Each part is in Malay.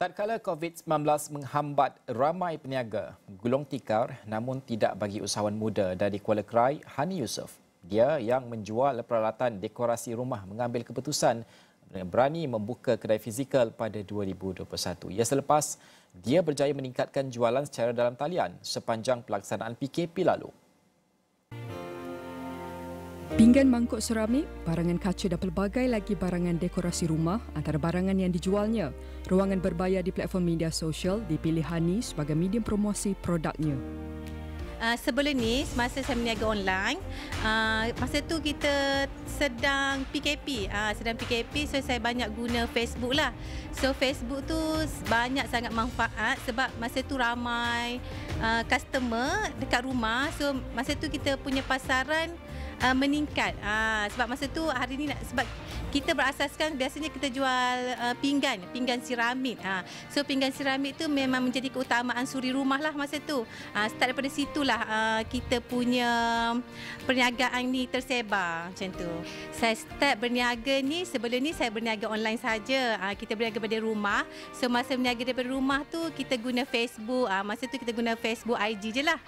Tatkala COVID-19 menghambat ramai peniaga gulung tikar namun tidak bagi usahawan muda dari Kuala Krai, Hani Yusuf. Dia yang menjual peralatan dekorasi rumah mengambil keputusan berani membuka kedai fizikal pada 2021. Ia selepas dia berjaya meningkatkan jualan secara dalam talian sepanjang pelaksanaan PKP lalu. Pinggan mangkuk seramik, barangan kaca dan pelbagai lagi barangan dekorasi rumah antara barangan yang dijualnya. Ruangan berbayar di platform media sosial dipilih Hani sebagai medium promosi produknya. Sebelum ni, semasa saya meniaga online, masa tu kita sedang PKP. So saya banyak guna Facebook lah. So Facebook tu banyak sangat manfaat sebab masa tu ramai customer dekat rumah. So masa tu kita punya pasaran meningkat sebab masa tu hari ni sebab kita berasaskan biasanya kita jual pinggan seramik. So pinggan seramik tu memang menjadi keutamaan suri rumah lah masa tu. Start daripada situlah kita punya perniagaan ni tersebar macam tu. Saya start berniaga ni, sebelum ni saya berniaga online saja. Kita berniaga daripada rumah. So masa berniaga daripada rumah tu kita guna Facebook. Masa tu kita guna Facebook IG je lah.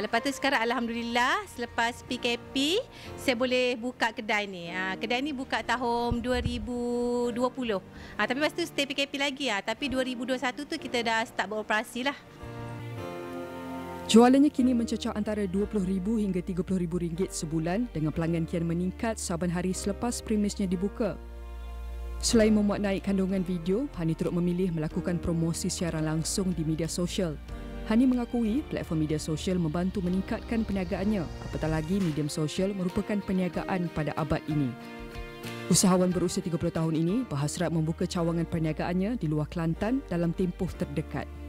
Lepas tu sekarang alhamdulillah selepas PKP saya boleh buka kedai ni. Kedai ni buka tahun 2020. Tapi lepas tu stay PKP lagi. Tapi 2021 tu kita dah start beroperasi lah. Jualannya kini mencecah antara RM20,000 hingga RM30,000 sebulan dengan pelanggan kian meningkat saban hari selepas premisnya dibuka. Selain memuat naik kandungan video, Hani turut memilih melakukan promosi secara langsung di media sosial. Hani mengakui platform media sosial membantu meningkatkan perniagaannya, apatah lagi medium sosial merupakan perniagaan pada abad ini. Usahawan berusia 30 tahun ini berhasrat membuka cawangan perniagaannya di luar Kelantan dalam tempoh terdekat.